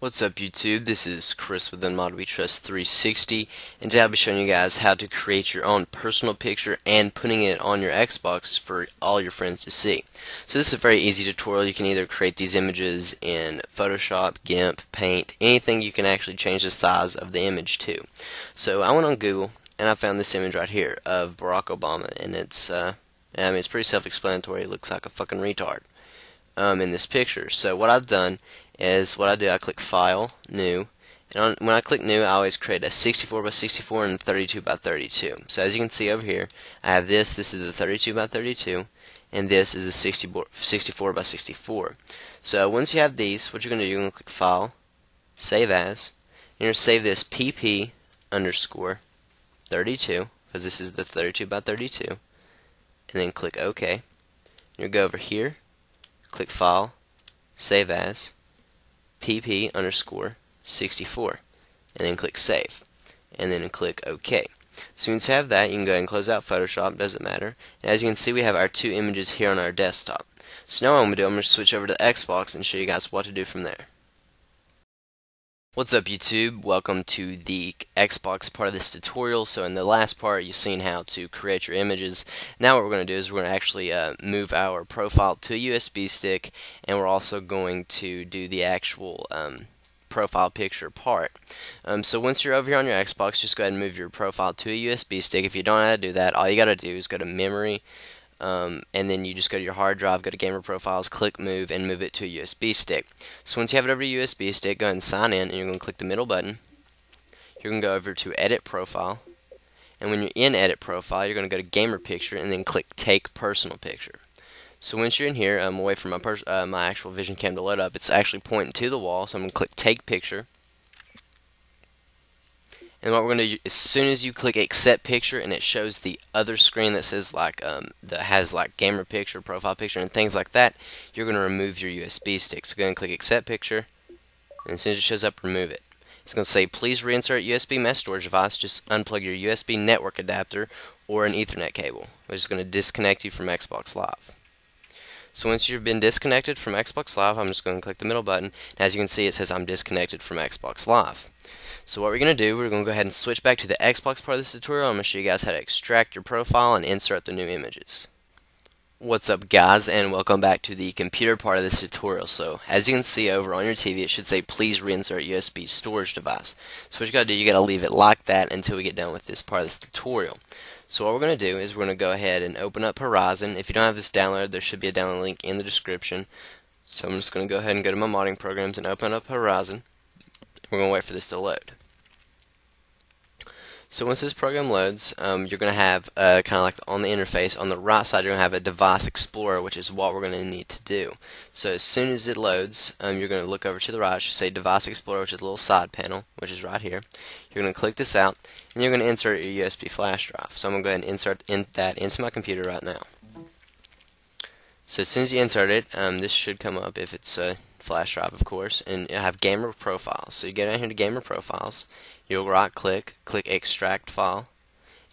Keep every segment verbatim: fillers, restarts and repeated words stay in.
What's up YouTube, this is Chris with InModWeTrust three sixty, and today I'll be showing you guys how to create your own personal picture and putting it on your Xbox for all your friends to see. So this is a very easy tutorial. You can either create these images in Photoshop, GIMP, Paint, anything. You can actually change the size of the image too. So I went on Google and I found this image right here of Barack Obama, and it's uh, I mean it's pretty self-explanatory. It looks like a fucking retard um, in this picture. So what I've done is what I do, I click File, New, and on, when I click New, I always create a sixty-four by sixty-four and thirty-two by thirty-two. So as you can see over here, I have this, this is the thirty-two by thirty-two, and this is the sixty-four by sixty-four. So once you have these, what you're going to do, you're going to click File, Save As, and you're going to save this P P underscore thirty-two, because this is the thirty-two by thirty-two, and then click OK. You'll go over here, click File, Save As, P P underscore sixty-four, and then click Save, and then click OK. So once you have that, you can go ahead and close out Photoshop, doesn't matter. And as you can see, we have our two images here on our desktop. So now what I'm going to do, I'm going to switch over to the Xbox and show you guys what to do from there. What's up YouTube, welcome to the Xbox part of this tutorial. So in the last part you've seen how to create your images. Now what we're going to do is we're going to actually uh, move our profile to a U S B stick, and we're also going to do the actual um, profile picture part. Um, so once you're over here on your Xbox, just go ahead and move your profile to a U S B stick. If you don't know how to do that, all you got to do is go to memory, Um, and then you just go to your hard drive, go to Gamer Profiles, click Move, and move it to a U S B stick. So once you have it over to a U S B stick, go ahead and sign in, and you're going to click the middle button. You're going to go over to Edit Profile, and when you're in Edit Profile, you're going to go to Gamer Picture, and then click Take Personal Picture. So once you're in here, I'm away from my, pers uh, my actual Vision Cam to load up. It's actually pointing to the wall, so I'm going to click Take Picture. And what we're going to do, as soon as you click Accept Picture, and it shows the other screen that says like um, that has like Gamer Picture, Profile Picture, and things like that, you're going to remove your U S B stick. So go ahead and click Accept Picture, and as soon as it shows up, remove it. It's going to say, please reinsert U S B mass storage device. Just unplug your U S B network adapter or an Ethernet cable, which is going to disconnect you from Xbox Live. So once you've been disconnected from Xbox Live, I'm just going to click the middle button, and as you can see, it says I'm disconnected from Xbox Live. So what we're going to do, we're going to go ahead and switch back to the Xbox part of this tutorial. I'm going to show you guys how to extract your profile and insert the new images. What's up guys, and welcome back to the computer part of this tutorial. So as you can see over on your T V, it should say please reinsert U S B storage device. So what you got to do, you got to leave it like that until we get done with this part of this tutorial. So what we're going to do is we're going to go ahead and open up Horizon. If you don't have this downloaded, there should be a download link in the description. So I'm just going to go ahead and go to my modding programs and open up Horizon. We're going to wait for this to load. So once this program loads, um, you're going to have uh, kind of like on the interface, on the right side you're going to have a Device Explorer, which is what we're going to need to do. So as soon as it loads, um, you're going to look over to the right. It should say Device Explorer, which is a little side panel, which is right here. You're going to click this out, and you're going to insert your U S B flash drive. So I'm going to go ahead and insert in that into my computer right now. So as soon as you insert it, um, this should come up if it's a flash drive, of course, and it'll have Gamer Profiles. So you go down here to Gamer Profiles, you'll right click, click Extract File, and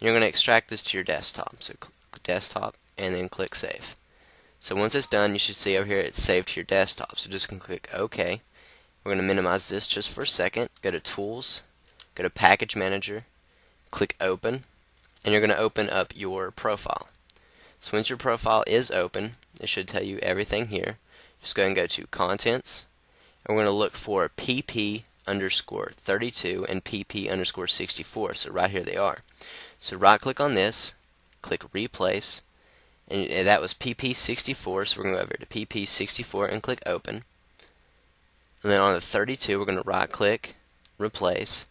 you're going to extract this to your desktop. So click Desktop, and then click Save. So once it's done, you should see over here it's saved to your desktop. So just click OK. We're going to minimize this just for a second. Go to Tools, go to Package Manager, click Open, and you're going to open up your profile. So once your profile is open, it should tell you everything here. Just go ahead and go to Contents, and we're going to look for P P underscore thirty-two and P P underscore sixty-four. So right here they are. So right click on this, click Replace, and that was P P sixty-four. So we're going to go over to P P sixty-four and click Open. And then on the thirty-two, we're going to right click, Replace,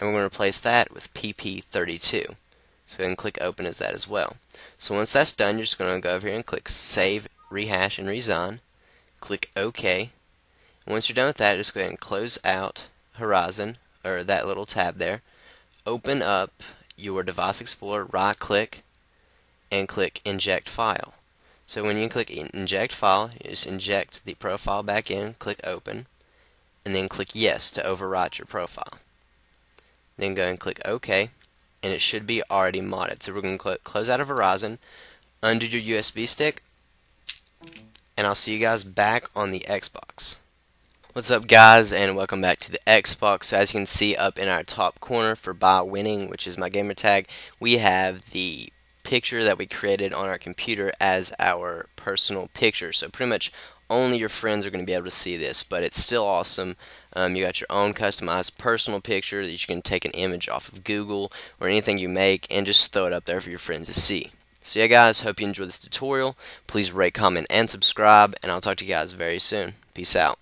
and we're going to replace that with P P thirty-two. So go ahead and click Open as that as well. So once that's done, you're just going to go over here and click Save, Rehash, and Resign. Click OK. And once you're done with that, just go ahead and close out Horizon, or that little tab there. Open up your Device Explorer, right click, and click Inject File. So when you click Inject File, you just inject the profile back in, click Open, and then click Yes to overwrite your profile. Then go ahead and click OK. And it should be already modded. So we're going to cl close out of Horizon, undo your U S B stick, and I'll see you guys back on the Xbox. What's up, guys, and welcome back to the Xbox. So as you can see up in our top corner for by winning, which is my gamer tag, we have the picture that we created on our computer as our personal picture. So pretty much only your friends are going to be able to see this, but it's still awesome. Um, you got your own customized personal picture that you can take an image off of Google or anything you make and just throw it up there for your friends to see. So yeah, guys, hope you enjoyed this tutorial. Please rate, comment, and subscribe, and I'll talk to you guys very soon. Peace out.